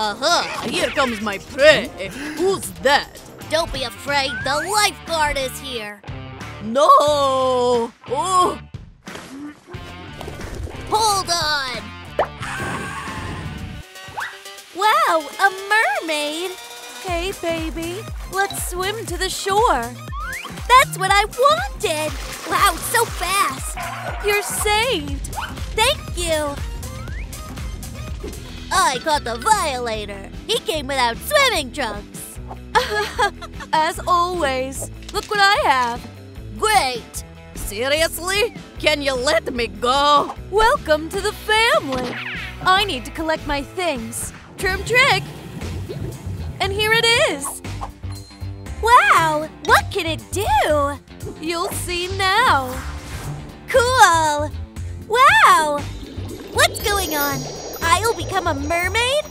Uh-huh, here comes my prey. Who's that? Don't be afraid, the lifeguard is here. No! Oh. Hold on! Wow, a mermaid! Hey, baby, let's swim to the shore. That's what I wanted! Wow, so fast! You're saved! Thank you! I caught the violator. He came without swimming trunks. As always. Look what I have. Great! Seriously? Can you let me go? Welcome to the family. I need to collect my things. Troom Trick! And here it is. Wow! What can it do? You'll see now. Cool! Wow! What's going on? I'll become a mermaid?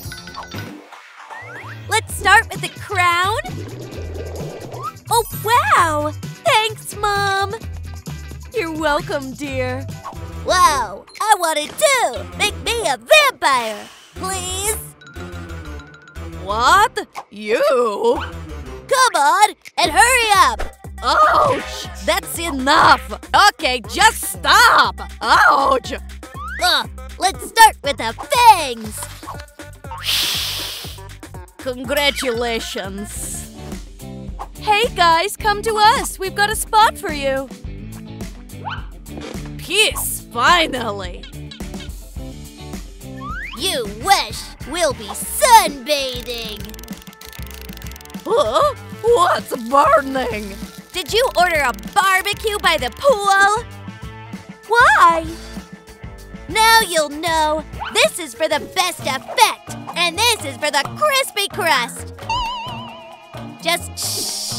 Let's start with the crown. Oh, wow! Thanks, Mom! You're welcome, dear. Wow! I want it too! Make me a vampire! Please? What? You? Come on, and hurry up! Ouch! That's enough! Okay, just stop! Ouch! Let's start with the fangs! Congratulations! Hey guys, come to us! We've got a spot for you! Peace, finally! You wish! We'll be sunbathing! Huh? What's burning? Did you order a barbecue by the pool? Why? Now you'll know. This is for the best effect, and this is for the crispy crust. Just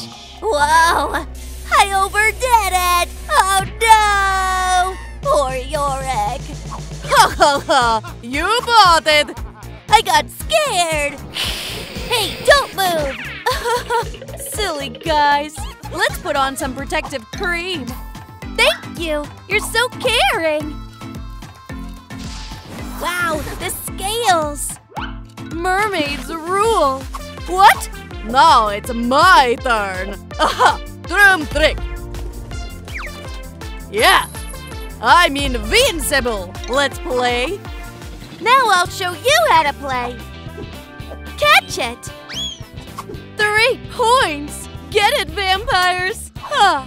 shh. Whoa, I overdid it. Oh no, poor Yorick. Ha ha ha, you bought it. I got scared. Hey, don't move. Silly guys. Let's put on some protective cream. Thank you. You're so caring. Wow, the scales. Mermaids rule. What? Now it's my turn. Aha, Troom Trick. Yeah, I'm invincible. Let's play. Now I'll show you how to play. Catch it. 3 points! Get it, vampires! Huh.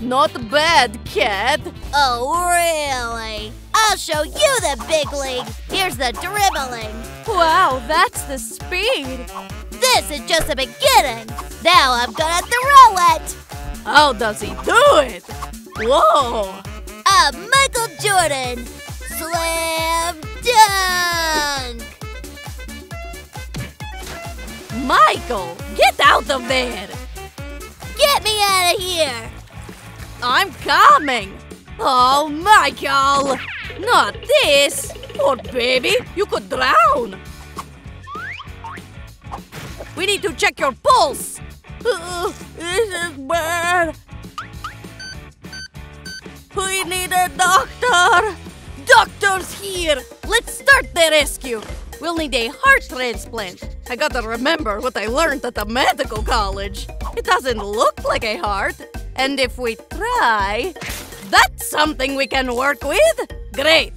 Not bad, cat! Oh, really? I'll show you the big league! Here's the dribbling! Wow, that's the speed! This is just the beginning! Now I'm gonna throw it! How does he do it? Whoa! I'm Michael Jordan! Slam dunk! Michael, get out of there! Get me out of here! I'm coming! Oh, Michael! Not this! Poor baby, you could drown! We need to check your pulse! This is bad! We need a doctor! Doctor's here! Let's start the rescue! We'll need a heart transplant. I gotta remember what I learned at the medical college. It doesn't look like a heart. And if we try, that's something we can work with. Great.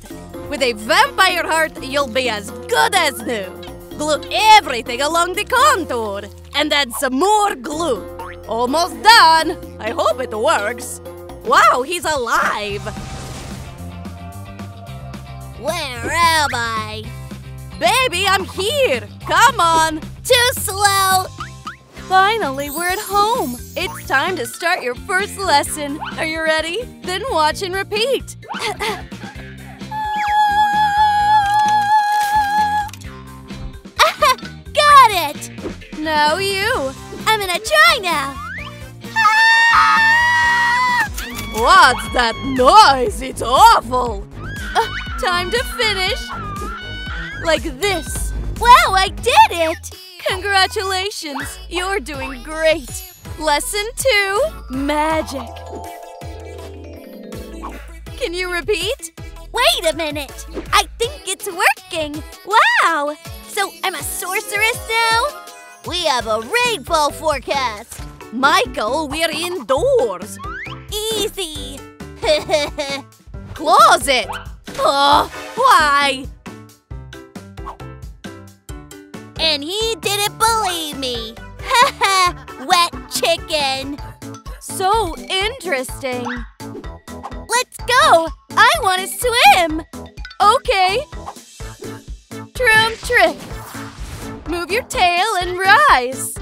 With a vampire heart, you'll be as good as new. Glue everything along the contour. And add some more glue. Almost done. I hope it works. Wow, he's alive. Where am I? Baby, I'm here! Come on! Too slow! Finally, we're at home! It's time to start your first lesson! Are you ready? Then watch and repeat! Got it! Now you! I'm gonna try now! What's that noise? It's awful! Time to finish! Like this. Wow, I did it! Congratulations, you're doing great. Lesson 2, magic. Can you repeat? Wait a minute, I think it's working. Wow, So I'm a sorceress now? We have a rainfall forecast. Michael, we're indoors. Easy. Closet. Oh, why? And he didn't believe me. Haha, wet chicken. So interesting. Let's go. I want to swim. Okay. Troom trick. Move your tail and rise.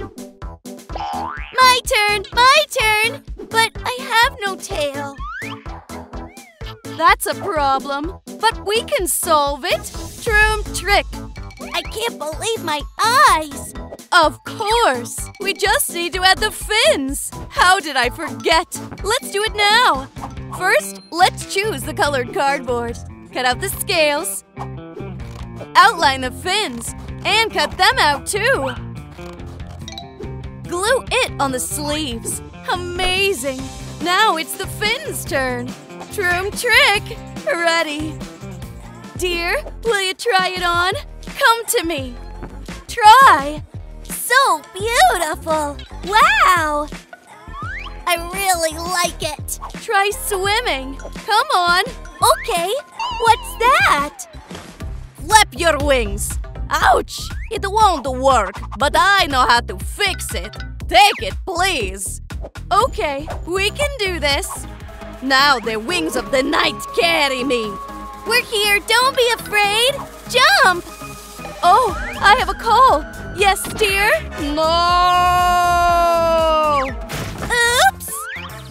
My turn, but I have no tail. That's a problem, but we can solve it. Troom trick. I can't believe my eyes. Of course. We just need to add the fins. How did I forget? Let's do it now. First, let's choose the colored cardboard. Cut out the scales. Outline the fins. And cut them out, too. Glue it on the sleeves. Amazing. Now it's the fins' turn. Troom trick. Ready. Dear, will you try it on? Come to me. Try. So beautiful. Wow. I really like it. Try swimming. Come on. Okay. What's that? Flap your wings. Ouch. It won't work, but I know how to fix it. Take it, please. Okay. We can do this. Now the wings of the night carry me. We're here. Don't be afraid. Jump. Oh, I have a call. Yes, dear? No!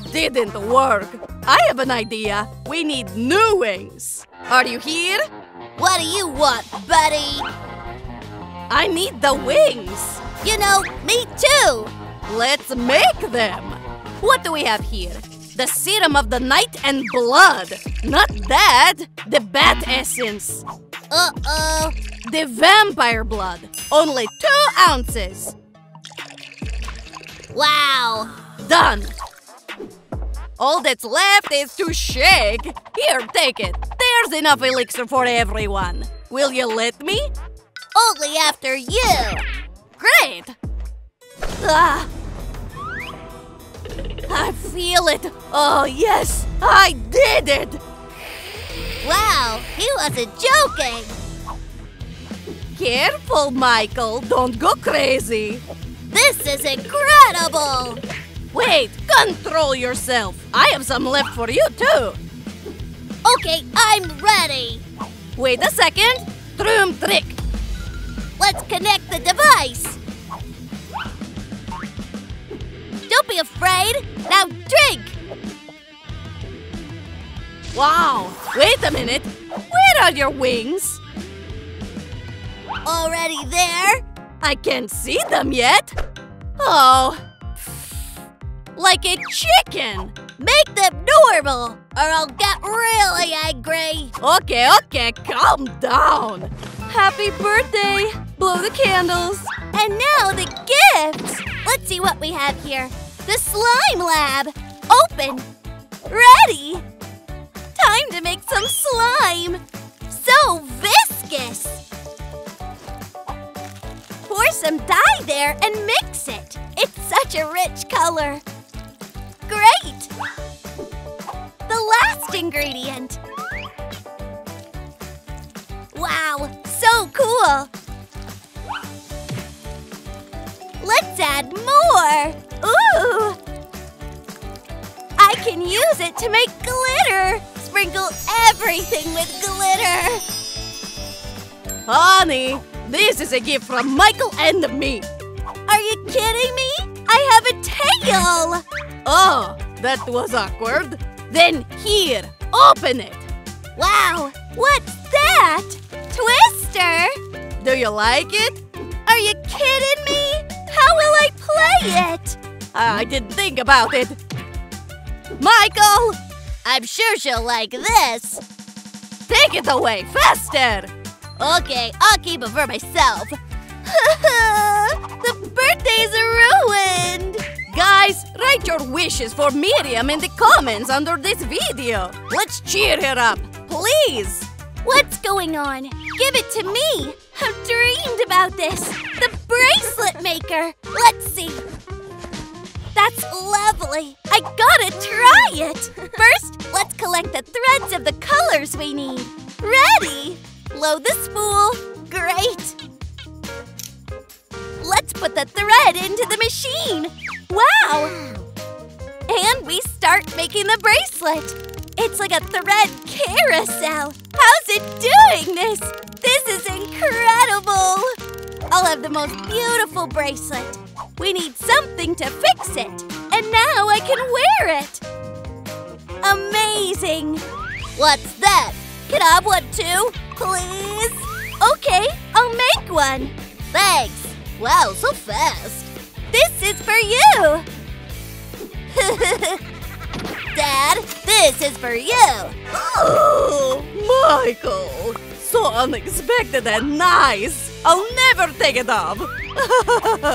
Oops! Didn't work. I have an idea. We need new wings. Are you here? What do you want, buddy? I need the wings. You know, me too. Let's make them. What do we have here? The serum of the night and blood. Not that. The bat essence. Uh-oh. The vampire blood. Only 2 ounces. Wow. Done. All that's left is to shake. Here, take it. There's enough elixir for everyone. Will you let me? Only after you. Great. Ah. I feel it. Oh, yes. I did it. Wow, he wasn't joking. Careful, Michael. Don't go crazy. This is incredible. Wait, control yourself. I have some left for you, too. Okay, I'm ready. Wait a second. Troom trick. Let's connect the device. Don't be afraid. Now drink. Wow! Wait a minute! Where are your wings? Already there? I can't see them yet! Oh! Like a chicken! Make them normal, or I'll get really angry! Okay, okay, calm down! Happy birthday! Blow the candles! And now the gifts! Let's see what we have here! The slime lab! Open! Ready! Time to make some slime! So viscous! Pour some dye there and mix it! It's such a rich color! Great! The last ingredient! Wow, so cool! Let's add more! Ooh! I can use it to make glitter! Sprinkle everything with glitter! Honey, this is a gift from Michael and me! Are you kidding me? I have a tail! Oh, that was awkward. Then here, open it! Wow, what's that? Twister! Do you like it? Are you kidding me? How will I play it? I didn't think about it. Michael! I'm sure she'll like this. Take it away, faster! Okay, I'll keep it for myself. The birthday's ruined! Guys, write your wishes for Miriam in the comments under this video. Let's cheer her up, please! What's going on? Give it to me! I'm dreaming! dreamed about this! The bracelet maker! Let's see. That's lovely. I gotta try it. First, let's collect the threads of the colors we need. Ready? Load the spool. Great. Let's put the thread into the machine. Wow! And we start making the bracelet. It's like a thread carousel. How's it doing this? This is incredible. I'll have the most beautiful bracelet. We need something to fix it. And now I can wear it. Amazing. What's that? Can I have one too, please? Okay, I'll make one. Thanks. Wow, so fast. This is for you. Dad, this is for you! Oh, Michael! So unexpected and nice! I'll never take it off! I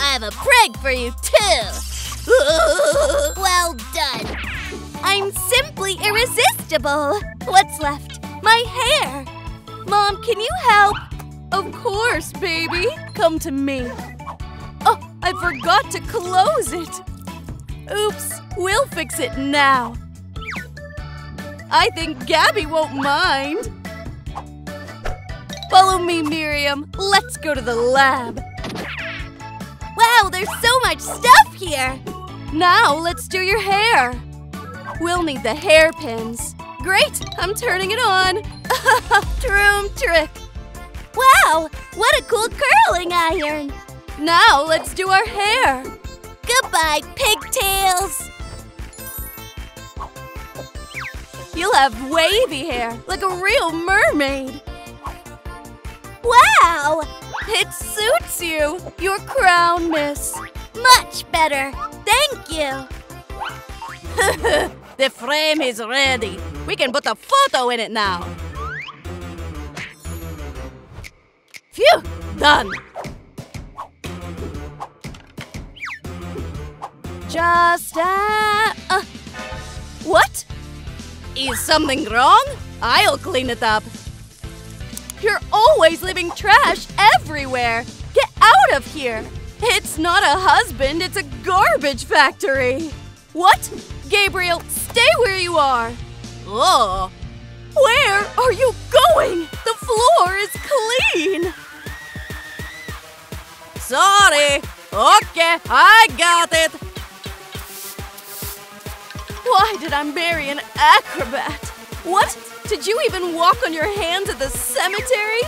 have a prank for you, too! Well done! I'm simply irresistible! What's left? My hair! Mom, can you help? Of course, baby! Come to me! Oh, I forgot to close it! Oops, we'll fix it now. I think Gabby won't mind. Follow me, Miriam. Let's go to the lab. Wow, there's so much stuff here. Now let's do your hair. We'll need the hairpins. Great, I'm turning it on. Troom trick. Wow, what a cool curling iron. Now let's do our hair. Goodbye, pigtails! You'll have wavy hair, like a real mermaid! Wow! It suits you! Your crown, miss! Much better! Thank you! The frame is ready! We can put a photo in it now! Phew! Done! Just what? Is something wrong? I'll clean it up. You're always leaving trash everywhere. Get out of here. It's not a husband, it's a garbage factory. What? Gabriel, stay where you are. Oh. Where are you going? The floor is clean. Sorry. Okay, I got it. Why did I marry an acrobat? What? Did you even walk on your hands at the cemetery?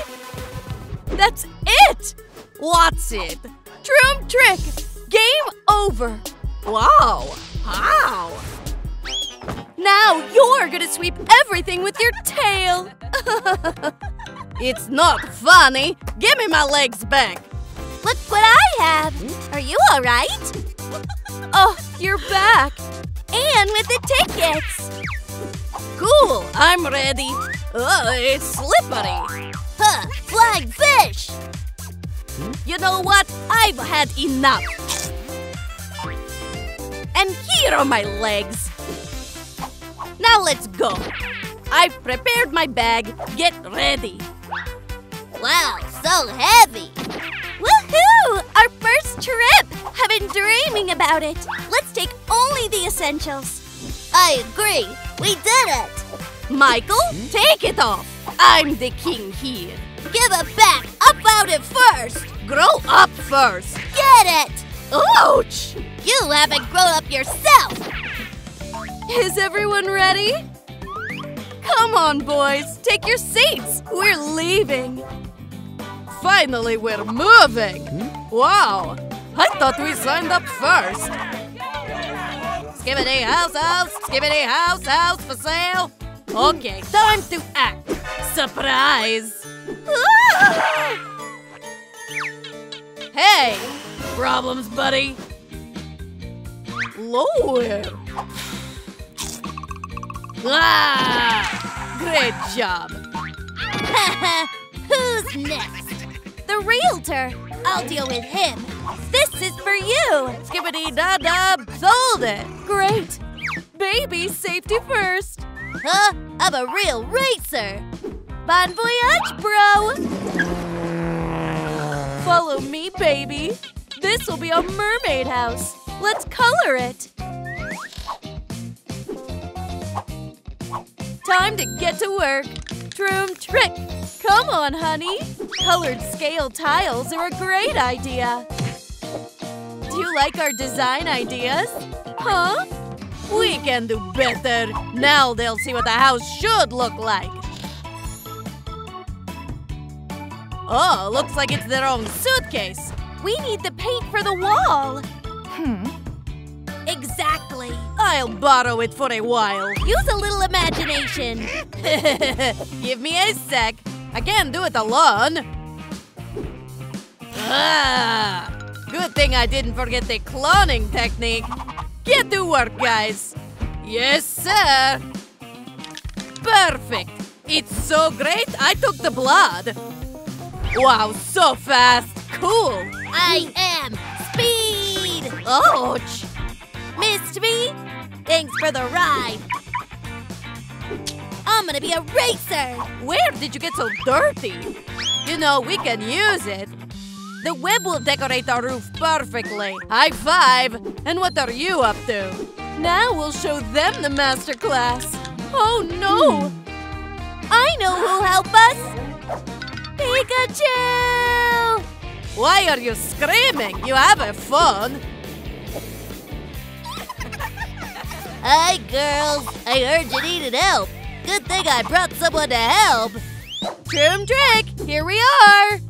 That's it! What's it? Troom trick! Game over! Wow! How? Now you're gonna sweep everything with your tail! It's not funny! Give me my legs back! Look what I have! Are you alright? Oh, you're back! And with the tickets! Cool! I'm ready! Oh, it's slippery! Huh! Flying fish! You know what? I've had enough! And here are my legs! Now let's go! I've prepared my bag! Get ready! Wow! So heavy! Woohoo! Our first trip! I've been dreaming about it! Let's take only the essentials! I agree! We did it! Michael, take it off! I'm the king here! Give it back! Up out it first! Grow up first! Get it! Ouch! You haven't grown up yourself! Is everyone ready? Come on, boys! Take your seats! We're leaving! Finally, we're moving! Wow! I thought we signed up first! Skibbity house for sale! Okay, time to act! Surprise! Hey! Problems, buddy? Lower! Ah! Great job! Haha! Who's next? The realtor! I'll deal with him! This is for you! Skibbity-da-da, sold it! Great! Baby, safety first! Huh? I'm a real racer! Bon voyage, bro! Follow me, baby. This will be a mermaid house. Let's color it. Time to get to work. Troom Trick. Come on, honey. Colored scale tiles are a great idea. Do you like our design ideas? Huh? We can do better. Now they'll see what the house should look like. Oh, looks like it's their own suitcase. We need the paint for the wall. Exactly. I'll borrow it for a while. Use a little imagination. Give me a sec. I can't do it alone. Good thing I didn't forget the cloning technique. Get to work, guys. Yes, sir. Perfect. It's so great, I took the blood. Wow, so fast. Cool. I am speed. Ouch. Missed me? Thanks for the ride. I'm gonna be a racer. Where did you get so dirty? You know, we can use it. The web will decorate our roof perfectly. High five! And what are you up to? Now we'll show them the masterclass. Oh no! I know who'll help us! Pikachu! Why are you screaming? You have a fun! Hi girls! I heard you needed help. Good thing I brought someone to help. Troom Trick! Here we are!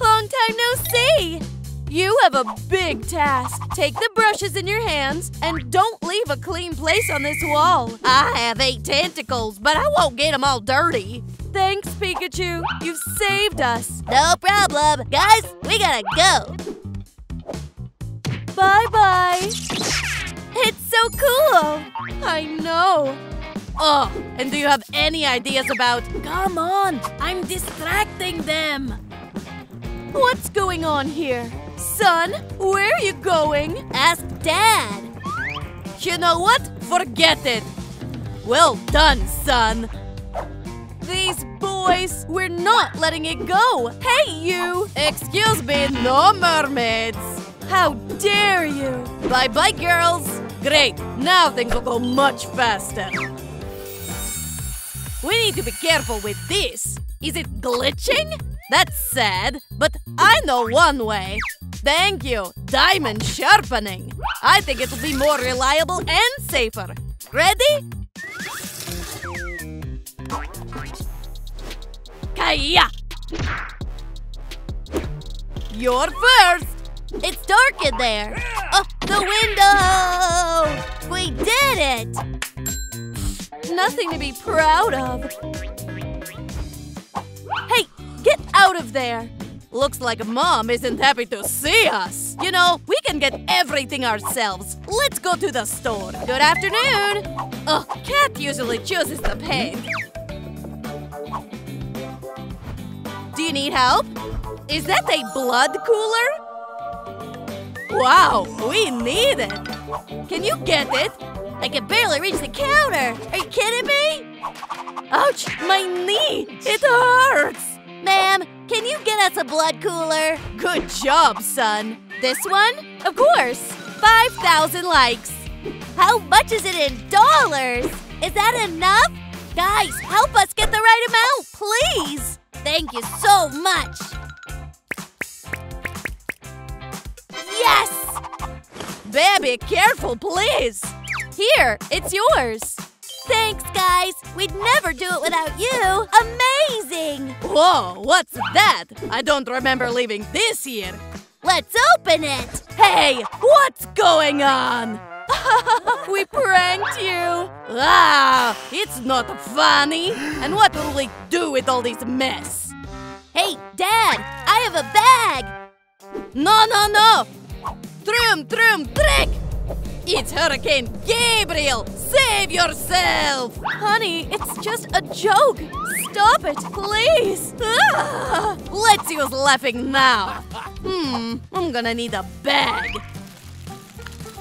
Long time no see! You have a big task. Take the brushes in your hands and don't leave a clean place on this wall. I have 8 tentacles, but I won't get them all dirty. Thanks, Pikachu. You've saved us. No problem. Guys, we gotta go. Bye-bye. It's so cool. I know. Oh, and do you have any ideas about… Come on, I'm distracting them. What's going on here? Son, where are you going? Ask Dad. You know what? Forget it. Well done, son. These boys, we're not letting it go. Hey, you. Excuse me, no mermaids. How dare you. Bye-bye, girls. Great, now things will go much faster. We need to be careful with this. Is it glitching? That's sad, but I know one way. Thank you, diamond sharpening. I think it'll be more reliable and safer. Ready? Kaya! You're first! It's dark in there. Oh, the window! We did it! Nothing to be proud of. Hey, get out of there. Looks like Mom isn't happy to see us. You know, we can get everything ourselves. Let's go to the store. Good afternoon. Oh, Cat usually chooses the paint. Do you need help? Is that a blood cooler? Wow, we need it. Can you get it? I can barely reach the counter! Are you kidding me? Ouch! My knee! It hurts! Ma'am, can you get us a blood cooler? Good job, son! This one? Of course! 5,000 likes! How much is it in dollars? Is that enough? Guys, help us get the right amount, please! Thank you so much! Yes! Baby, careful, please! Here, it's yours. Thanks, guys. We'd never do it without you. Amazing. Whoa, what's that? I don't remember leaving this here. Let's open it. Hey, what's going on? We pranked you. Ah, it's not funny. And what will we do with all this mess? Hey, Dad, I have a bag. No. Troom, Troom, Trick. It's Hurricane Gabriel! Save yourself! Honey, it's just a joke! Stop it, please! Let's use laughing now! I'm gonna need a bag.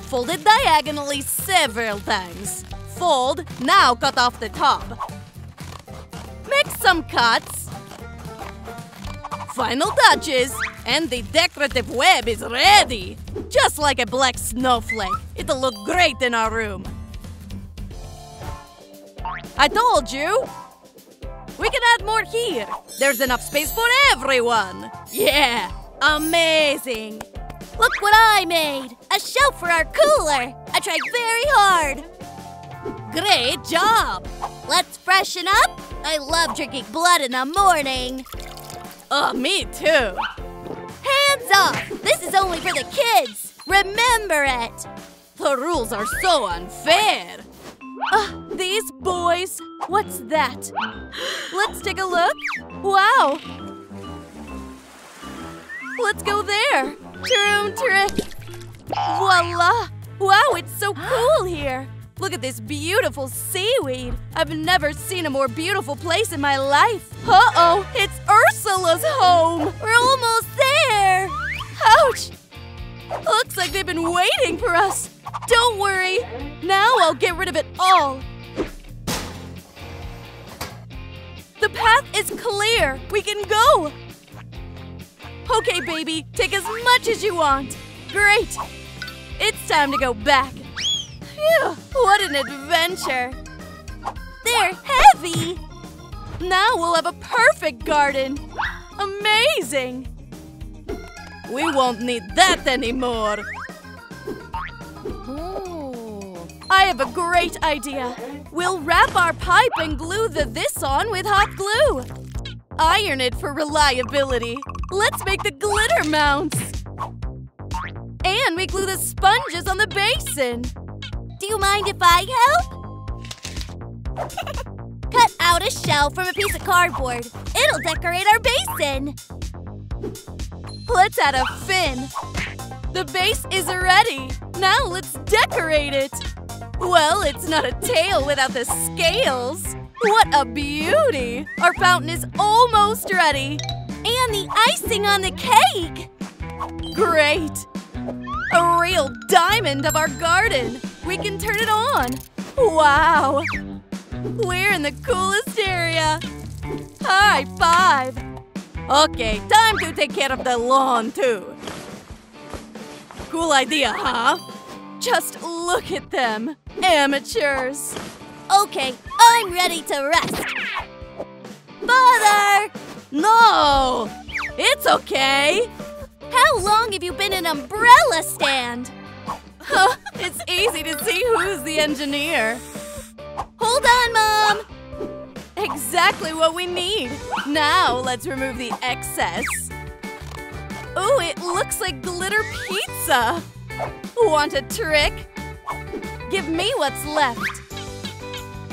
Fold it diagonally several times. Fold, now cut off the top. Mix some cuts, final touches, and the decorative web is ready! Just like a black snowflake, it'll look great in our room! I told you! We can add more here! There's enough space for everyone! Yeah! Amazing! Look what I made! A shelf for our cooler! I tried very hard! Great job! Let's freshen up! I love drinking blood in the morning! Oh, me too! Hands off! This is only for the kids! Remember it! The rules are so unfair! These boys! What's that? Let's take a look! Wow! Let's go there! Troom Trick! Voila! Wow, it's so cool here! Look at this beautiful seaweed! I've never seen a more beautiful place in my life! Uh-oh! It's Ursula's home! We're almost there! Ouch! Looks like they've been waiting for us! Don't worry! Now I'll get rid of it all! The path is clear! We can go! Okay, baby, take as much as you want! Great! It's time to go back! Phew! What an adventure! They're heavy! Now we'll have a perfect garden! Amazing! We won't need that anymore! Ooh. I have a great idea! We'll wrap our pipe and glue this on with hot glue! Iron it for reliability! Let's make the glitter mounts! And we glue the sponges on the basin! Do you mind if I help? Cut out a shell from a piece of cardboard. It'll decorate our basin. Let's add a fin. The base is ready. Now let's decorate it. Well, it's not a tail without the scales. What a beauty. Our fountain is almost ready. And the icing on the cake. Great. A real diamond of our garden. We can turn it on! Wow! We're in the coolest area! High five! Okay, time to take care of the lawn, too! Cool idea, huh? Just look at them! Amateurs! Okay, I'm ready to rest! Father! No! It's okay! How long have you been an umbrella stand? It's easy to see who's the engineer. Hold on, Mom! Exactly what we need. Now let's remove the excess. Ooh, it looks like glitter pizza. Want a trick? Give me what's left.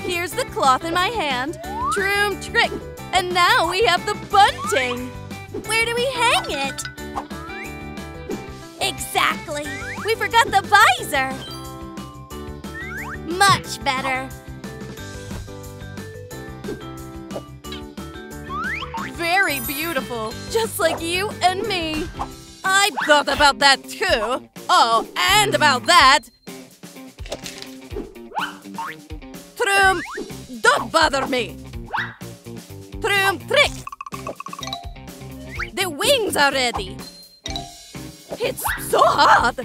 Here's the cloth in my hand. Troom Trick! And now we have the bunting. Where do we hang it? Exactly! We forgot the visor! Much better! Very beautiful! Just like you and me! I thought about that too! Oh, and about that! Troom! Don't bother me! Troom Trick! The wings are ready! It's so hot!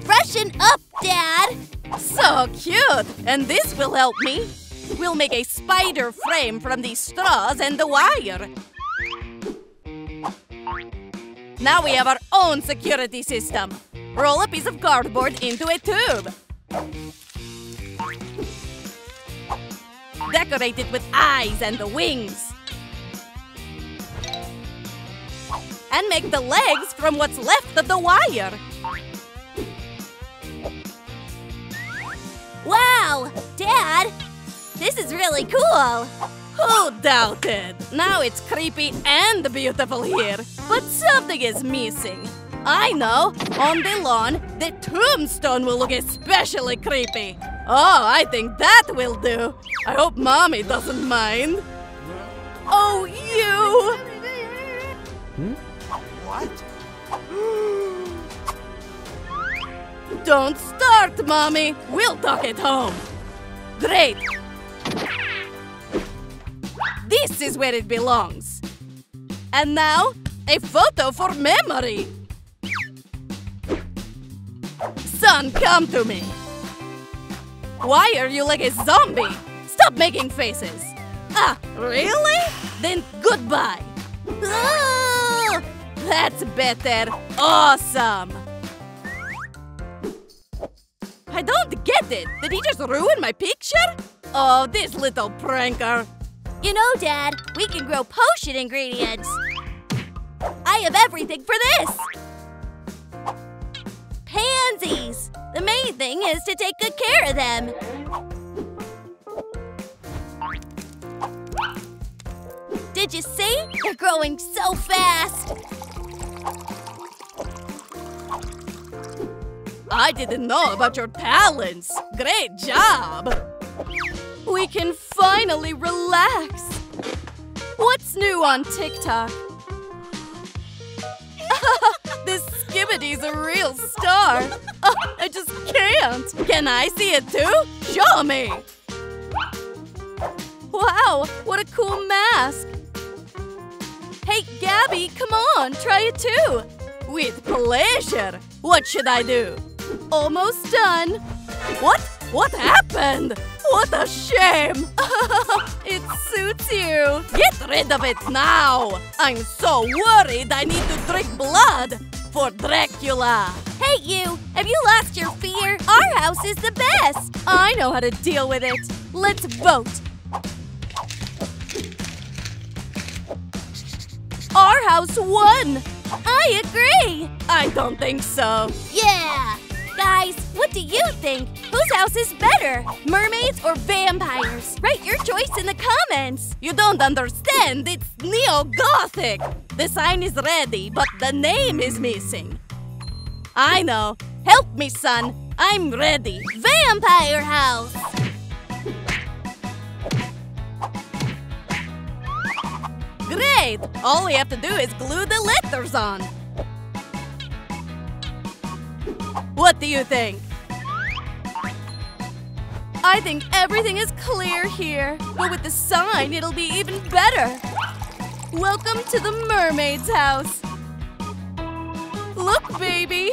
Freshen up, Dad! So cute! And this will help me! We'll make a spider frame from these straws and the wire! Now we have our own security system! Roll a piece of cardboard into a tube! Decorate it with eyes and the wings! And make the legs from what's left of the wire! Wow! Dad! This is really cool! Who doubted? Now it's creepy and beautiful here! But something is missing! I know! On the lawn, the tombstone will look especially creepy! Oh, I think that will do! I hope Mommy doesn't mind! Oh, you! What? Don't start, Mommy! We'll talk at home! Great! The This is where it belongs. And now, a photo for memory. Son, come to me. Why are you like a zombie? Stop making faces. Ah, really? Then goodbye. Ah, that's better. Awesome. I don't get it. Did he just ruin my picture? Oh, this little pranker. You know, Dad, we can grow potion ingredients. I have everything for this. Pansies. The main thing is to take good care of them. Did you see? They're growing so fast. I didn't know about your talents. Great job. We can finally relax. What's new on TikTok? This Skibbity's a real star. Oh, I just can't. Can I see it too? Show me. Wow, what a cool mask. Hey, Gabby, come on, try it too. With pleasure. What should I do? Almost done. What? What happened? What a shame. It suits you. Get rid of it now. I'm so worried I need to drink blood for Dracula. Hey, you. Have you lost your fear? Our house is the best. I know how to deal with it. Let's vote. Our house won. I agree! I don't think so. Yeah! Guys, what do you think? Whose house is better? Mermaids or vampires? Write your choice in the comments! You don't understand! It's neo-gothic! The sign is ready, but the name is missing. I know. Help me, son! I'm ready! Vampire house! Great! All we have to do is glue the letters on. What do you think? I think everything is clear here, but with the sign, it'll be even better. Welcome to the mermaid's house. Look, baby.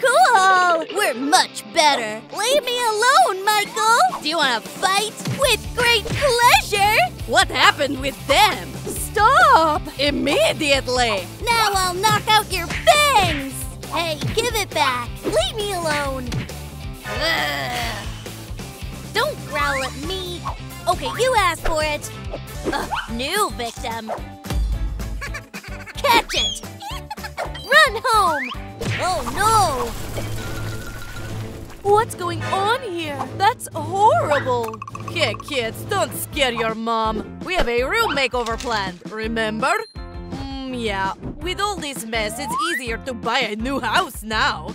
Cool! We're much better. Leave me alone, Michael! Do you want to fight? With great pleasure! What happened with them? Stop! Immediately! Now I'll knock out your fangs! Hey, give it back! Leave me alone! Ugh. Don't growl at me! Okay, you asked for it! Ugh, new victim! Catch it! Run home! Oh no! What's going on here? That's horrible! Okay, kids, don't scare your mom. We have a room makeover planned, remember? Yeah, with all this mess, it's easier to buy a new house now.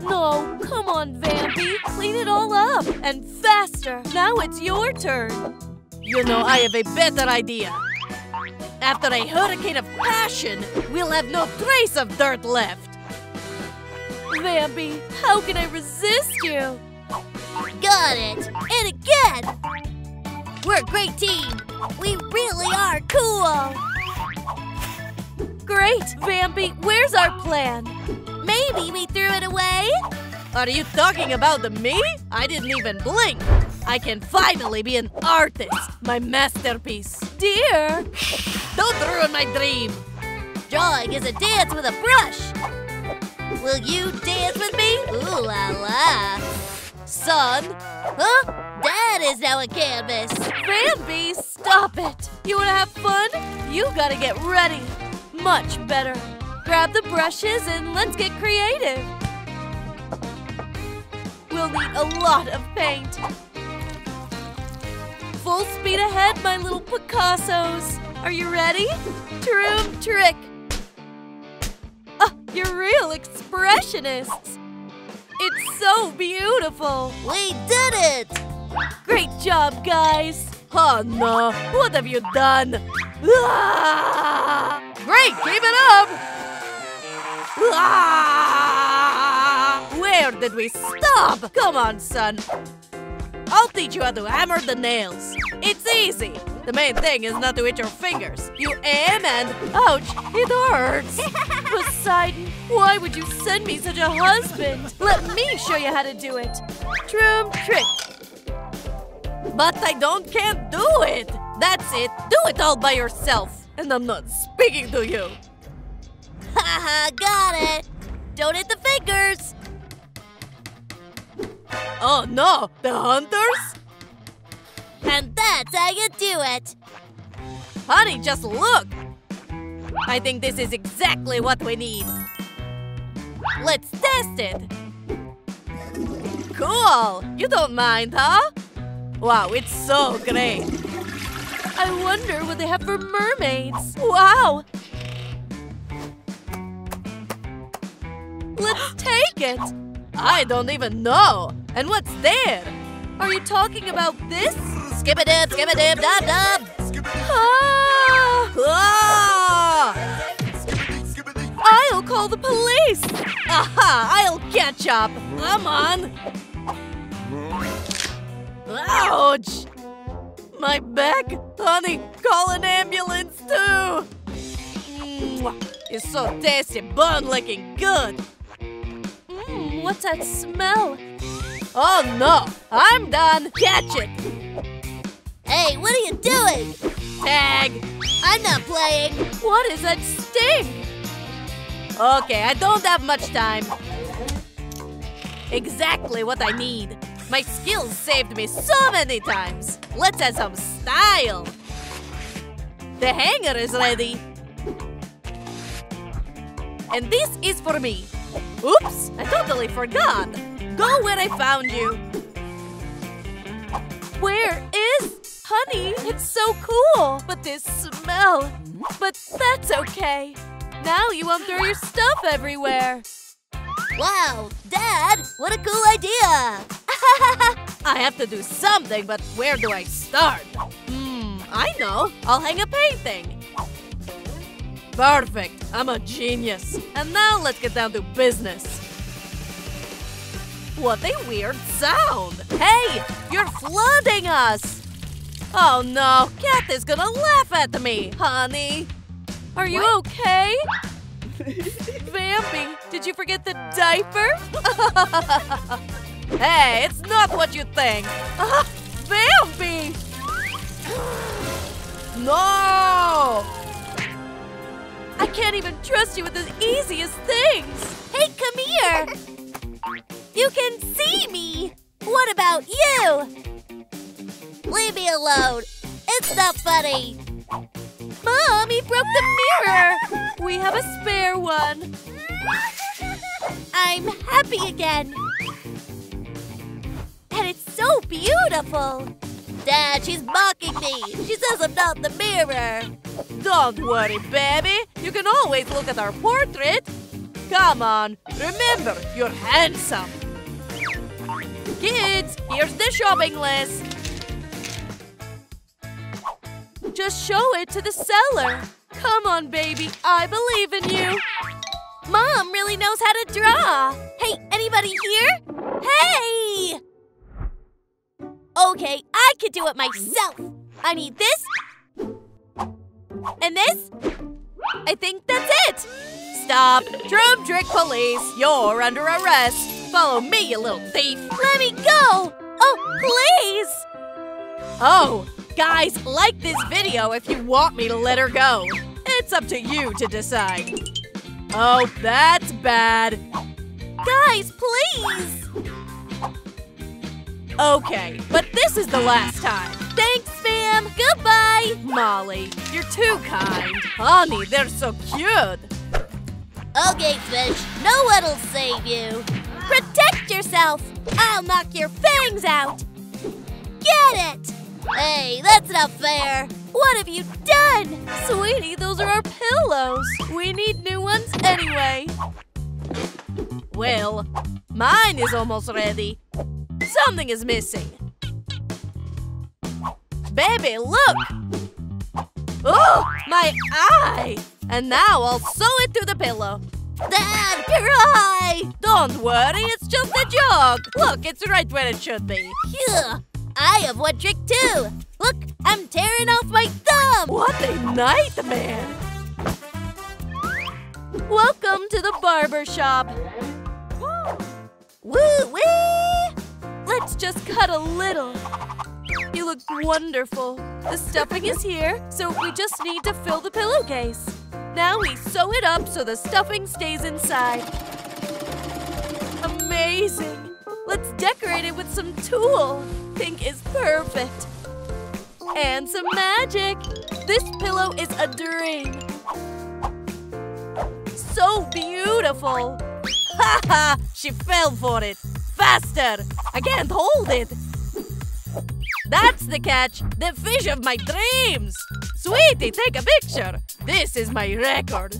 No, come on, Bambi. Clean it all up, and faster. Now it's your turn. You know, I have a better idea. After a hurricane of passion, we'll have no trace of dirt left. Bambi, how can I resist you? Got it! And again! We're a great team! We really are cool! Great! Bambi, where's our plan? Maybe we threw it away? Are you talking about me? I didn't even blink! I can finally be an artist! My masterpiece! Dear! Don't ruin my dream! Drawing is a dance with a brush! Will you dance with me? Ooh la la! Son? Huh? That is now a canvas. Bambi, stop it. You want to have fun? You got to get ready. Much better. Grab the brushes and let's get creative. We'll need a lot of paint. Full speed ahead, my little Picassos. Are you ready? Troom Trick. Oh, you're real expressionists. It's so beautiful! We did it! Great job, guys! Oh no, what have you done? Ah! Great, keep it up! Ah! Where did we stop? Come on, son. I'll teach you how to hammer the nails. It's easy. The main thing is not to hit your fingers. You aim and, ouch, it hurts. Poseidon, why would you send me such a husband? Let me show you how to do it. Troom trick. But I can't do it. That's it, do it all by yourself. And I'm not speaking to you. Haha, got it. Don't hit the fingers. Oh no, the hunters? And that's how you do it. Honey, just look. I think this is exactly what we need. Let's test it. Cool, you don't mind, huh? Wow, it's so great. I wonder what they have for mermaids. Wow. Let's take it. I don't even know. And what's there? Are you talking about this? Skip-a-dip, skip-a-dip, dab-dab. Ah! Ah! I'll call the police. Aha, I'll catch up. Come on. Ouch. My back? Honey, call an ambulance too. It's so tasty, bone-licking good. Mmm, what's that smell? Oh no! I'm done! Catch it! Hey, what are you doing? Tag! I'm not playing! What is that stink? Okay, I don't have much time. Exactly what I need. My skills saved me so many times. Let's add some style. The hanger is ready. And this is for me. Oops, I totally forgot. Go where I found you! Where is? Honey, it's so cool! But this smell! But that's okay! Now you won't throw your stuff everywhere! Wow! Dad, what a cool idea! I have to do something, but where do I start? I know! I'll hang a painting! Perfect! I'm a genius! And now let's get down to business! What a weird sound! Hey! You're flooding us! Oh no! Cat is gonna laugh at me! Honey! Are you okay? Bambi, did you forget the diaper? Hey, it's not what you think! Bambi! No! I can't even trust you with the easiest things! Hey, come here! You can see me! What about you? Leave me alone! It's not funny! Mom, he broke the mirror! We have a spare one! I'm happy again! And it's so beautiful! Dad, she's mocking me! She says I'm not the mirror! Don't worry, baby! You can always look at our portrait! Come on! Remember, you're handsome! Kids, here's the shopping list! Just show it to the seller! Come on, baby, I believe in you! Mom really knows how to draw! Hey, anybody here? Hey! Okay, I could do it myself! I need this! And this! I think that's it! Stop! Troom Trick Police! You're under arrest! Follow me, you little thief! Let me go! Oh, please! Oh, guys, like this video if you want me to let her go. It's up to you to decide. Oh, that's bad. Guys, please! Okay, but this is the last time. Thanks, fam! Goodbye! Molly, you're too kind. Honey, they're so cute. Okay, fish, no one'll save you. Protect yourself! I'll knock your fangs out! Get it! Hey, that's not fair! What have you done? Sweetie, those are our pillows! We need new ones anyway! Well, mine is almost ready. Something is missing. Baby, look! Oh, my eye! And now I'll sew it to the pillow. Dad, your eye! Don't worry, it's just a joke. Look, it's right where it should be. Phew, I have one trick too. Look, I'm tearing off my Knight the man. Welcome to the barber shop. Woo-wee! Let's just cut a little. You look wonderful. The stuffing is here, so we just need to fill the pillowcase. Now we sew it up so the stuffing stays inside. Amazing! Let's decorate it with some tulle. Pink is perfect. And some magic. This pillow is a dream. So beautiful. Ha ha! She fell for it. Faster! I can't hold it. That's the catch. The fish of my dreams. Sweetie, take a picture. This is my record.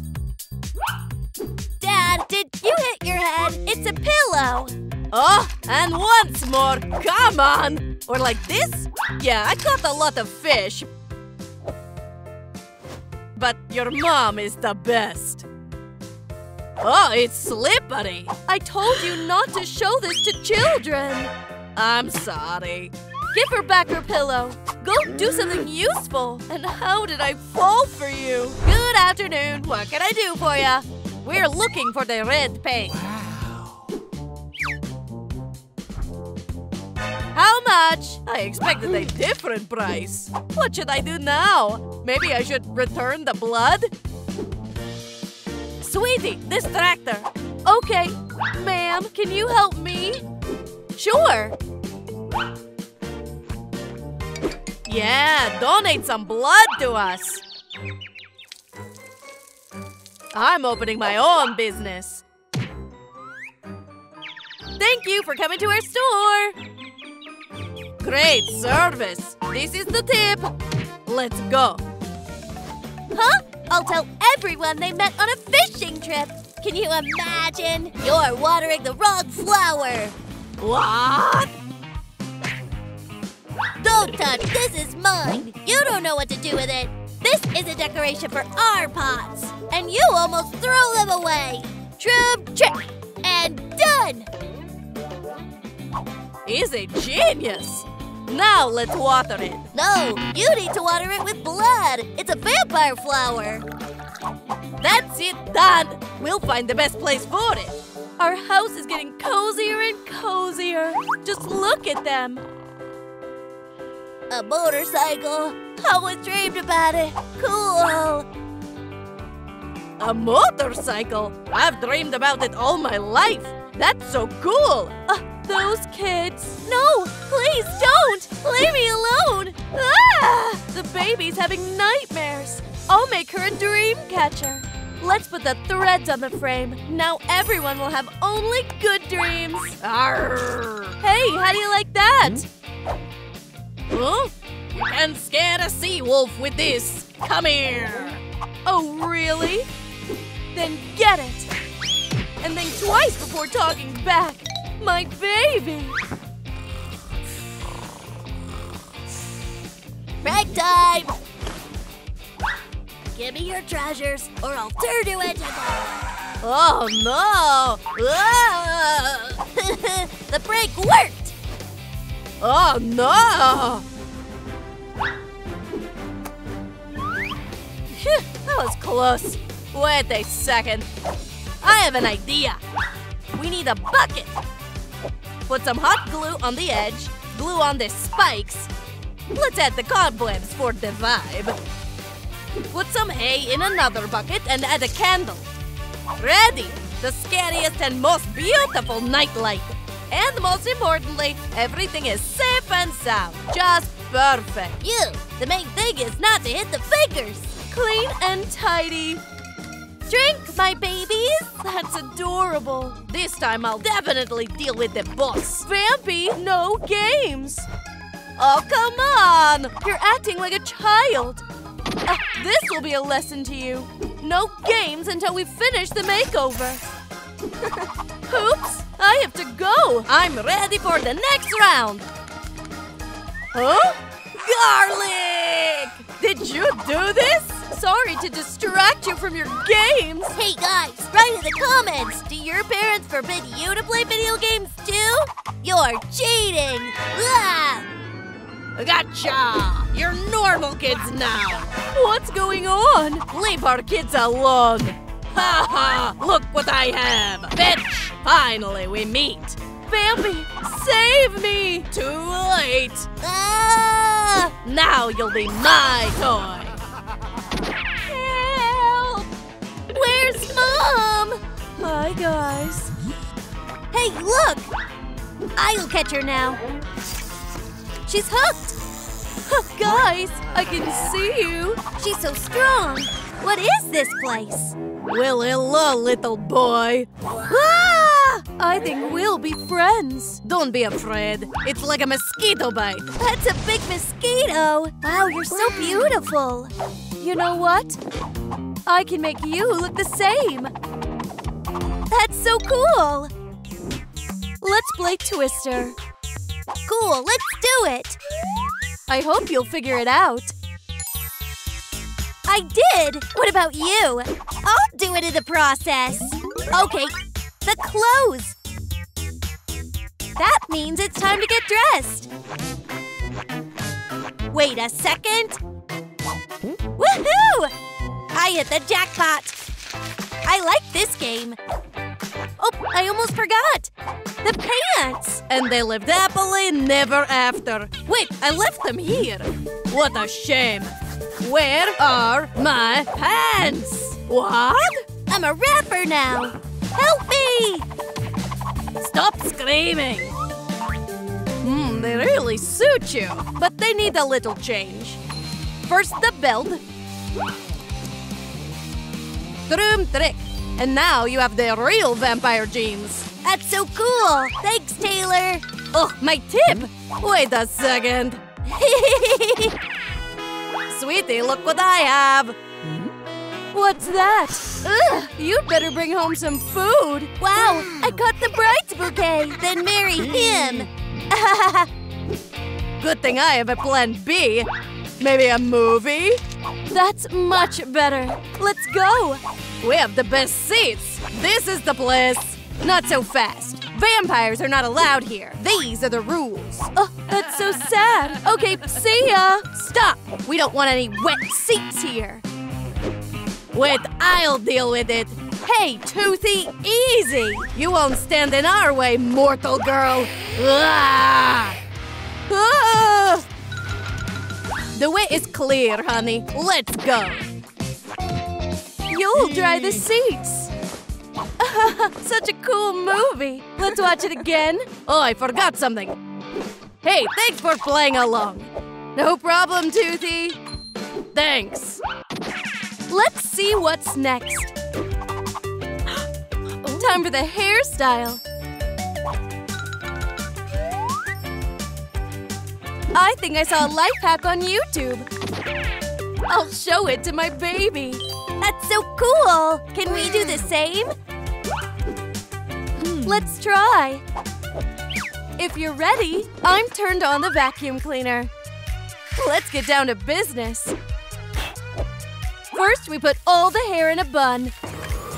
Dad, did you hit your head? It's a pillow. Oh, and once more. Come on. Or like this? Yeah, I caught a lot of fish. But your mom is the best. Oh, it's slippery. I told you not to show this to children. I'm sorry. Give her back her pillow. Go do something useful. And how did I fall for you? Good afternoon. What can I do for ya? We're looking for the red paint. Wow. How much? I expected a different price. What should I do now? Maybe I should return the blood? Sweetie, this tractor. Okay, ma'am, can you help me? Sure. Yeah, donate some blood to us. I'm opening my own business. Thank you for coming to our store. Great service. This is the tip. Let's go. Huh? I'll tell everyone they met on a fishing trip. Can you imagine? You're watering the wrong flower. What? Don't touch, this is mine. You don't know what to do with it. This is a decoration for our pots. And you almost throw them away. Troom trick, and done. He's a genius. Now let's water it. No, you need to water it with blood. It's a vampire flower. That's it, done. We'll find the best place for it. Our house is getting cozier and cozier. Just look at them. A motorcycle. I always dreamed about it. Cool. A motorcycle? I've dreamed about it all my life. That's so cool. Those kids. No, please don't. Leave me alone. Ah! The baby's having nightmares. I'll make her a dream catcher. Let's put the threads on the frame. Now everyone will have only good dreams. Arr. Hey, how do you like that? Huh? You can scare a sea wolf with this. Come here. Oh, really? Then get it. And think twice before talking back. My baby. Break time. Give me your treasures or I'll turn you into them. Oh, no. The break worked. Oh, no! Phew, that was close. Wait a second. I have an idea. We need a bucket. Put some hot glue on the edge, glue on the spikes. Let's add the cobwebs for the vibe. Put some hay in another bucket and add a candle. Ready! The scariest and most beautiful nightlight. And most importantly, everything is safe and sound. Just perfect. The main thing is not to hit the fingers. Clean and tidy. Drink, my babies. That's adorable. This time I'll definitely deal with the boss. Bambi, no games. Oh, come on. You're acting like a child. This will be a lesson to you. No games until we finish the makeover. Oops. I have to go! I'm ready for the next round! Huh? Garlic! Did you do this? Sorry to distract you from your games! Hey guys, write in the comments! Do your parents forbid you to play video games too? You're cheating! Blah! Gotcha! You're normal kids now! What's going on? Leave our kids alone! Ha ha! Look what I have! Bitch! Finally we meet! Bambi! Save me! Too late! Ah! Now you'll be my toy! Help! Where's Mom? Hi, guys. Hey, look! I'll catch her now. She's hooked! Guys, I can see you! She's so strong! What is this place? Well, hello, little boy! Ah! I think we'll be friends. Don't be afraid. It's like a mosquito bite. That's a big mosquito! Wow, you're so beautiful! You know what? I can make you look the same! That's so cool! Let's play Twister. Cool, let's do it! I hope you'll figure it out. I did! What about you? I'll do it in the process. Okay, the clothes. That means it's time to get dressed. Wait a second. Woohoo! I hit the jackpot. I like this game. Oh, I almost forgot! The pants! And they lived happily never after. Wait, I left them here. What a shame. Where are my pants? What? I'm a rapper now. Help me! Stop screaming. They really suit you. But they need a little change. First the belt. Troom Trick. And now you have the real vampire jeans. That's so cool! Thanks, Taylor! Oh, my tip! Wait a second! Sweetie, look what I have! What's that? Ugh! You better bring home some food! Wow! I got the bride's bouquet! Then marry him! Good thing I have a plan B! Maybe a movie? That's much better! Let's go! We have the best seats! This is the place! Not so fast! Vampires are not allowed here! These are the rules! Oh, that's so sad! Okay, see ya! Stop! We don't want any wet seats here! Wait, I'll deal with it! Hey, Toothy, easy! You won't stand in our way, mortal girl! Ah! Ah! The way is clear, honey. Let's go! You'll dry the seats! Such a cool movie! Let's watch it again! Oh, I forgot something! Hey, thanks for playing along! No problem, Toothy! Thanks! Let's see what's next! Time for the hairstyle! I think I saw a life hack on YouTube! I'll show it to my baby! That's so cool! Can we do the same? Let's try! If you're ready, I'm turned on the vacuum cleaner. Let's get down to business. First, we put all the hair in a bun.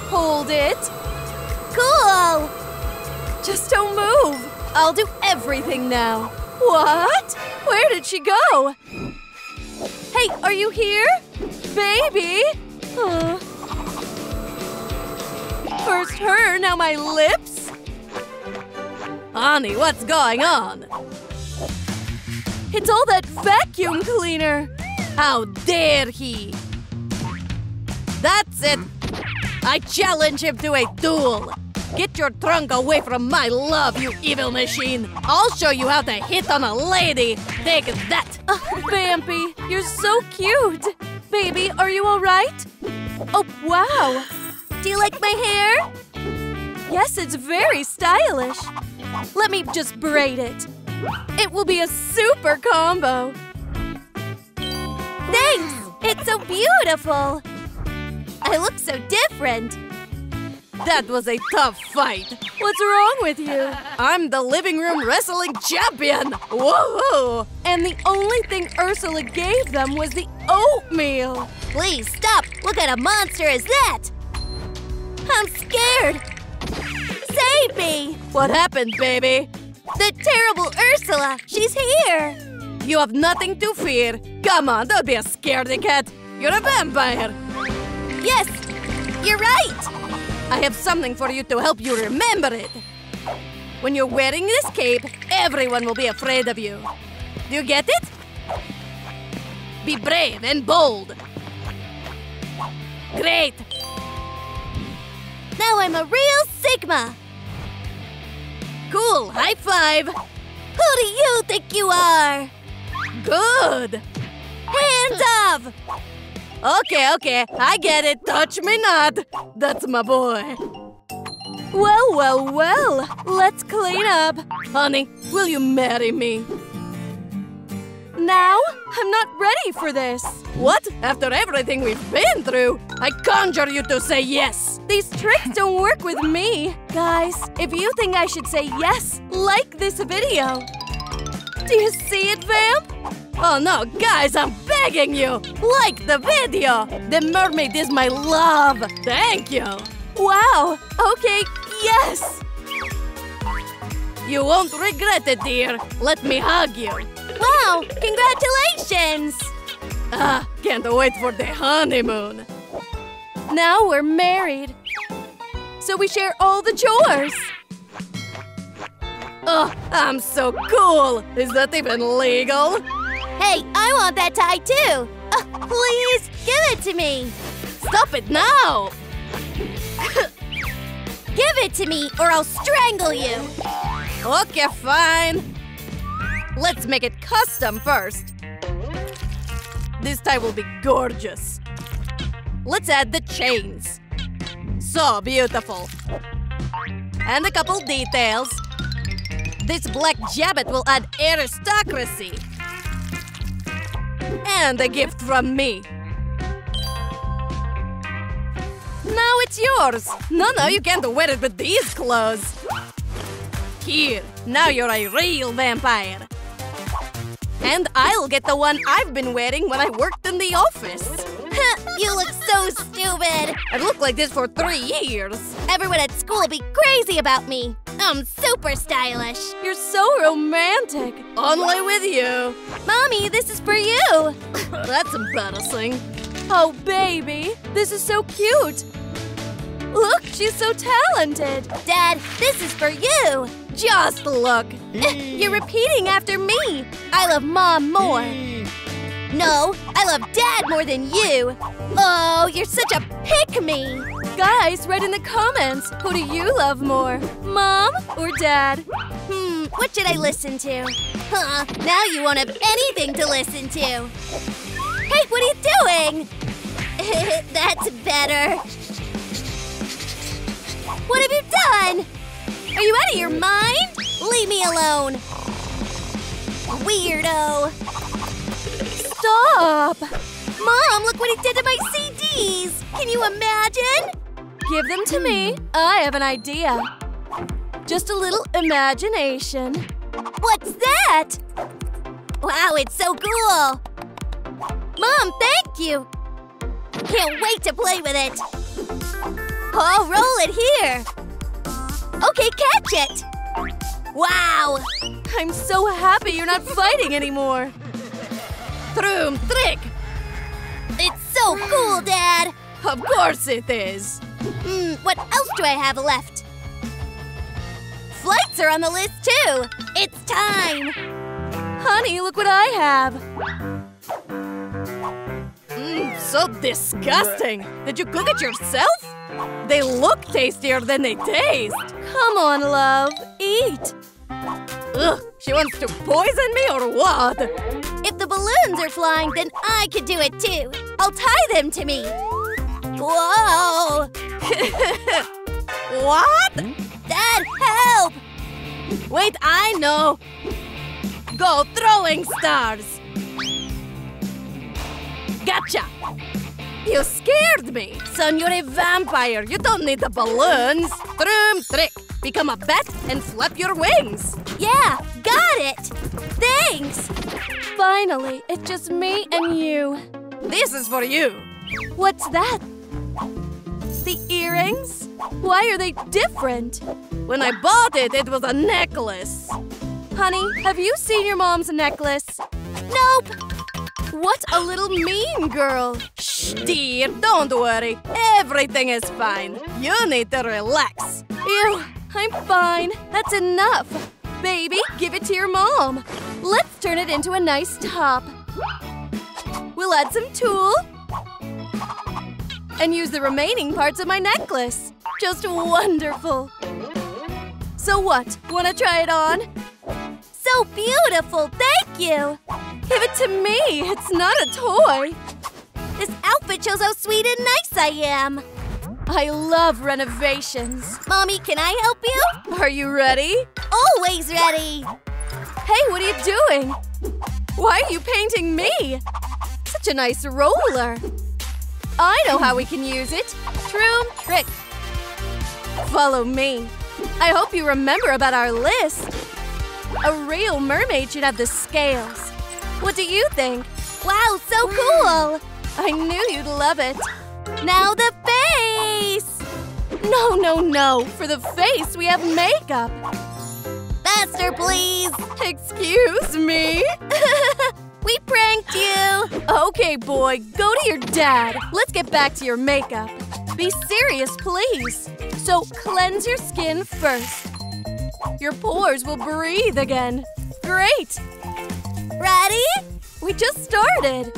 Hold it. Cool! Just don't move! I'll do everything now. What? Where did she go? Hey, are you here? Baby? First her, now my lips? Honey, what's going on? It's all that vacuum cleaner! How dare he! That's it! I challenge him to a duel! Get your trunk away from my love, you evil machine! I'll show you how to hit on a lady! Take that! Oh, Bambi, you're so cute! Baby, are you alright? Oh, wow! Do you like my hair? Yes, it's very stylish. Let me just braid it. It will be a super combo. Thanks! It's so beautiful! I look so different. That was a tough fight. What's wrong with you? I'm the living room wrestling champion! Woohoo! And the only thing Ursula gave them was the oatmeal. Please stop! What kind of monster is that? I'm scared! Save me! What happened, baby? The terrible Ursula! She's here! You have nothing to fear. Come on, don't be a scaredy cat. You're a vampire. Yes, you're right. I have something for you to help you remember it. When you're wearing this cape, everyone will be afraid of you. Do you get it? Be brave and bold. Great. Now I'm a real Sigma. Cool, high five. Who do you think you are? Good. Hands off. Okay, I get it. Touch me not. That's my boy. Well, let's clean up. Honey, will you marry me? Now? I'm not ready for this. What? After everything we've been through, I conjure you to say yes. These tricks don't work with me. Guys, if you think I should say yes, like this video. Do you see it, vamp? Oh no, guys, I'm begging you. Like the video. The mermaid is my love. Thank you. Wow. Okay, yes. You won't regret it, dear. Let me hug you. Wow, congratulations! Can't wait for the honeymoon. Now we're married. So we share all the chores. Oh, I'm so cool. Is that even legal? Hey, I want that tie too. Please, give it to me. Stop it now. Give it to me or I'll strangle you. Okay, fine. Let's make it custom first. This tie will be gorgeous. Let's add the chains. So beautiful. And a couple details. This black jacket will add aristocracy. And a gift from me. Now it's yours. No, you can't wear it with these clothes. Here, now you're a real vampire. And I'll get the one I've been wearing when I worked in the office. You look so stupid. I've looked like this for 3 years. Everyone at school will be crazy about me. I'm super stylish. You're so romantic. Only with you. Mommy, this is for you. That's embarrassing. Oh, baby. This is so cute. Look, she's so talented. Dad, this is for you. Just look. You're repeating after me. I love Mom more. No, I love Dad more than you. Oh, you're such a pick-me. Guys, write in the comments. Who do you love more, Mom or Dad? What should I listen to? Now you won't have anything to listen to. Hey, what are you doing? That's better. What have you done? Are you out of your mind? Leave me alone. Weirdo. Stop. Mom, look what he did to my CDs. Can you imagine? Give them to me. I have an idea. Just a little imagination. What's that? Wow, it's so cool. Mom, thank you. Can't wait to play with it. Oh, roll it here. Okay, catch it! Wow! I'm so happy you're not fighting anymore! Troom Trick! It's so cool, Dad! Of course it is! What else do I have left? Flights are on the list, too! It's time! Honey, look what I have! So disgusting! Did you cook it yourself? They look tastier than they taste. Come on, love. Eat. Ugh, she wants to poison me or what? If the balloons are flying, then I could do it too. I'll tie them to me. Whoa! What? Dad, help! Wait, I know. Go throwing stars. Gotcha! You scared me! Son, you're a vampire! You don't need the balloons! Troom Trick! Become a bat and flap your wings! Yeah! Got it! Thanks! Finally, it's just me and you. This is for you! What's that? The earrings? Why are they different? When I bought it, it was a necklace. Honey, have you seen your mom's necklace? Nope! What a little mean girl! Shh, dear, don't worry. Everything is fine. You need to relax. Ew, I'm fine. That's enough. Baby, give it to your mom. Let's turn it into a nice top. We'll add some tulle. And use the remaining parts of my necklace. Just wonderful. So what? Wanna try it on? So beautiful, thank you! Give it to me, it's not a toy! This outfit shows how sweet and nice I am! I love renovations! Mommy, can I help you? Are you ready? Always ready! Hey, what are you doing? Why are you painting me? Such a nice roller! I know how we can use it! Troom Trick! Follow me! I hope you remember about our list! A real mermaid should have the scales. What do you think? Wow, so cool! I knew you'd love it. Now the face! No, no, no. For the face, we have makeup. Faster, please. Excuse me? We pranked you. Okay, boy. Go to your dad. Let's get back to your makeup. Be serious, please. So cleanse your skin first. Your pores will breathe again. Great! Ready? We just started.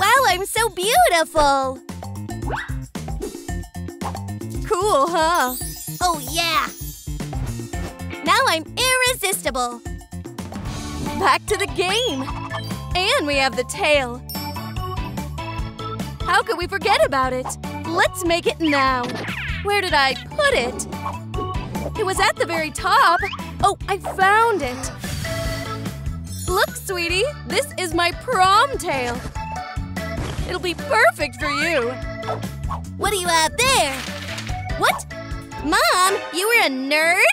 Wow, I'm so beautiful. Cool, huh? Oh, yeah. Now I'm irresistible. Back to the game. And we have the tail. How could we forget about it? Let's make it now. Where did I put it? It was at the very top! Oh, I found it! Look, sweetie! This is my prom tail! It'll be perfect for you! What do you have there? What? Mom, you were a nerd?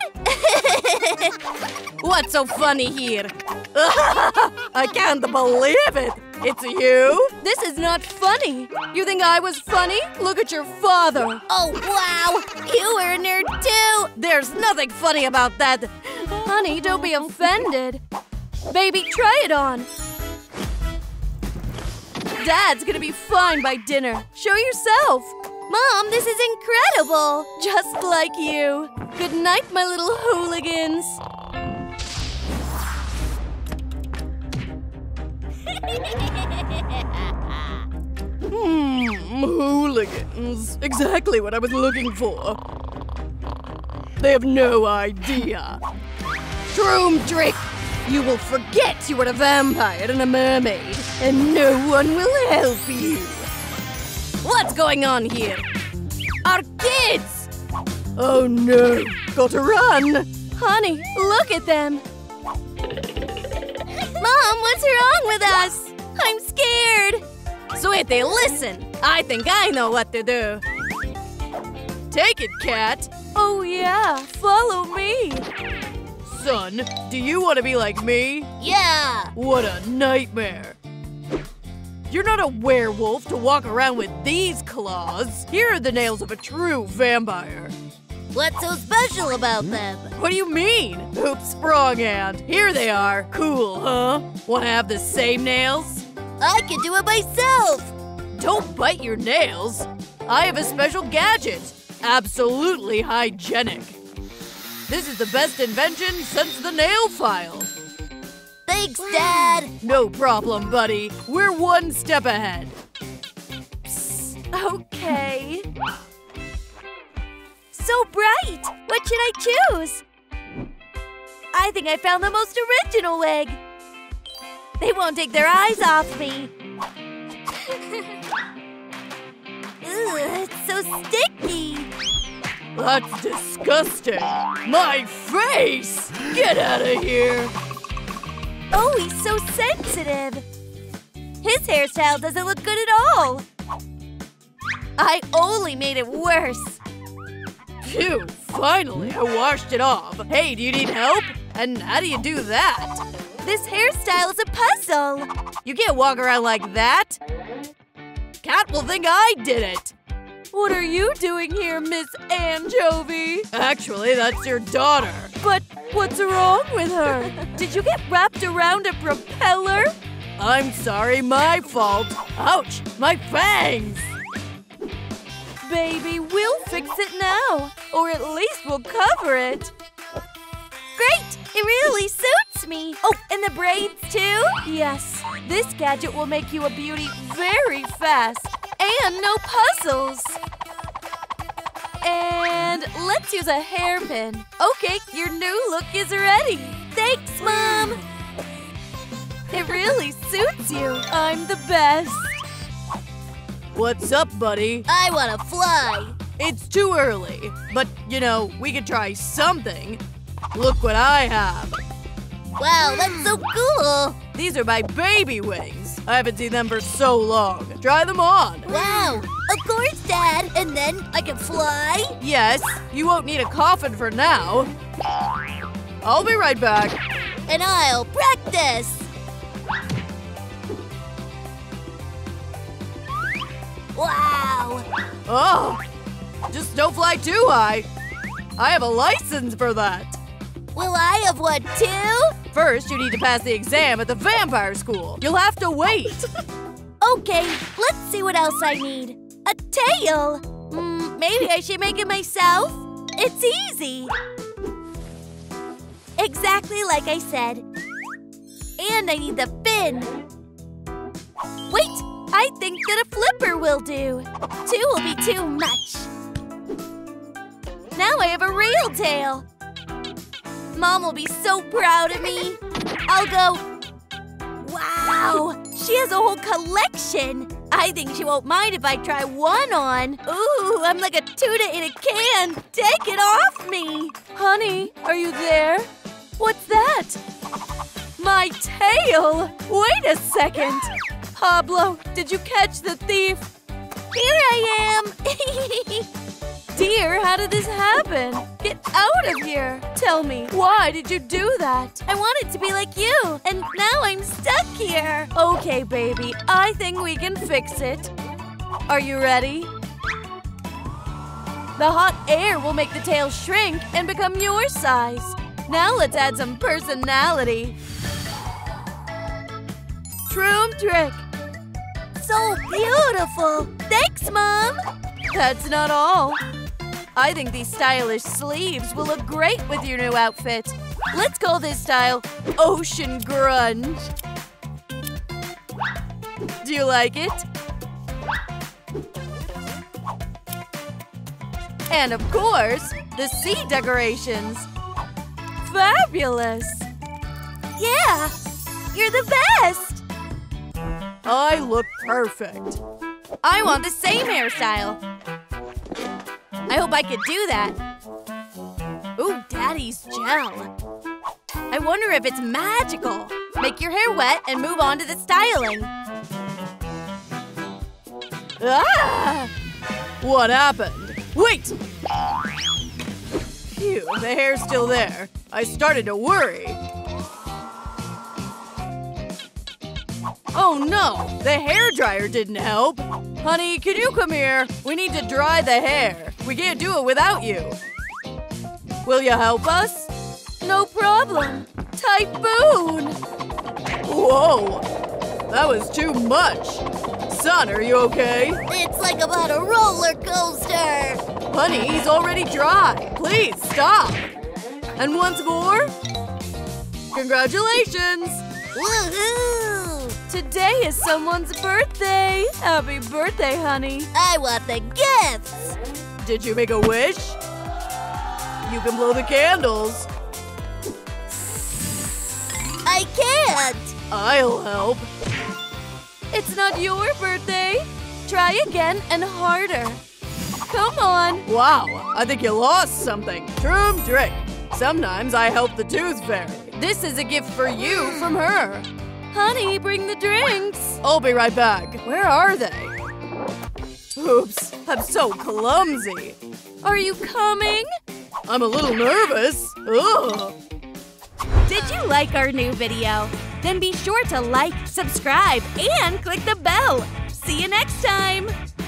What's so funny here? I can't believe it! It's you! This is not funny! You think I was funny? Look at your father! Oh, wow! You were a nerd too! There's nothing funny about that! Honey, don't be offended! Baby, try it on! Dad's gonna be fine by dinner! Show yourself! Mom, this is incredible! Just like you! Good night, my little hooligans! Hooligans. Exactly what I was looking for. They have no idea. Troom Trick! You will forget you were a vampire and a mermaid, and no one will help you. What's going on here? Our kids! Oh no, gotta run! Honey, look at them! Mom, what's wrong with us? I'm scared! Sweetie, listen! I think I know what to do! Take it, cat! Oh yeah, follow me! Son, do you want to be like me? Yeah! What a nightmare! You're not a werewolf to walk around with these claws! Here are the nails of a true vampire! What's so special about them? What do you mean? Oops, wrong hand. Here they are. Cool, huh? Wanna have the same nails? I can do it myself! Don't bite your nails. I have a special gadget. Absolutely hygienic. This is the best invention since the nail file. Thanks, Dad! No problem, buddy. We're one step ahead. Psst, okay. So bright! What should I choose? I think I found the most original wig! They won't take their eyes off me! Ugh, it's so sticky! That's disgusting! My face! Get out of here! Oh, he's so sensitive! His hairstyle doesn't look good at all! I only made it worse! Phew, finally, I washed it off. Hey, do you need help? And how do you do that? This hairstyle is a puzzle. You can't walk around like that. Cat will think I did it. What are you doing here, Miss Anchovy? Actually, that's your daughter. But what's wrong with her? Did you get wrapped around a propeller? I'm sorry, my fault. Ouch, my fangs! Baby, we'll fix it now. Or at least we'll cover it. Great! It really suits me. Oh, and the braids too? Yes. This gadget will make you a beauty very fast. And no puzzles. And let's use a hairpin. Okay, your new look is ready. Thanks, Mom! It really suits you. I'm the best. What's up, buddy? I wanna fly. It's too early, but, you know, we could try something. Look what I have. Wow, that's so cool. These are my baby wings. I haven't seen them for so long. Try them on. Wow, of course, Dad. And then I can fly? Yes, you won't need a coffin for now. I'll be right back. And I'll practice. Wow! Oh! Just don't fly too high! I have a license for that! Will I have one too? First, you need to pass the exam at the vampire school. You'll have to wait! Okay, let's see what else I need. A tail! Maybe I should make it myself? It's easy! Exactly like I said. And I need the fin. Wait! I think that a flipper will do. Two will be too much. Now I have a real tail. Mom will be so proud of me. I'll go, wow, she has a whole collection. I think she won't mind if I try one on. Ooh, I'm like a tuna in a can. Take it off me. Honey, are you there? What's that? My tail. Wait a second. Pablo, did you catch the thief? Here I am! Dear, how did this happen? Get out of here! Tell me, why did you do that? I wanted to be like you, and now I'm stuck here! Okay, baby, I think we can fix it. Are you ready? The hot air will make the tail shrink and become your size. Now let's add some personality. Troom Trick! So beautiful! Thanks, Mom! That's not all. I think these stylish sleeves will look great with your new outfit. Let's call this style Ocean Grunge. Do you like it? And of course, the sea decorations. Fabulous! Yeah! You're the best! I look perfect. I want the same hairstyle. I hope I could do that. Ooh, Daddy's gel. I wonder if it's magical. Make your hair wet and move on to the styling. Ah! What happened? Wait! Phew, the hair's still there. I started to worry. Oh no, the hairdryer didn't help. Honey, can you come here? We need to dry the hair. We can't do it without you. Will you help us? No problem. Typhoon! Whoa, that was too much. Son, are you okay? It's like I'm on a roller coaster. Honey, he's already dry. Please stop. And once more, congratulations. Woohoo! Today is someone's birthday! Happy birthday, honey! I want the gifts! Did you make a wish? You can blow the candles. I can't! I'll help. It's not your birthday! Try again and harder. Come on! Wow, I think you lost something. Troom Trick! Sometimes I help the tooth fairy. This is a gift for you from her. Honey, bring the drinks! I'll be right back. Where are they? Oops, I'm so clumsy. Are you coming? I'm a little nervous. Ugh. Did you like our new video? Then be sure to like, subscribe, and click the bell. See you next time!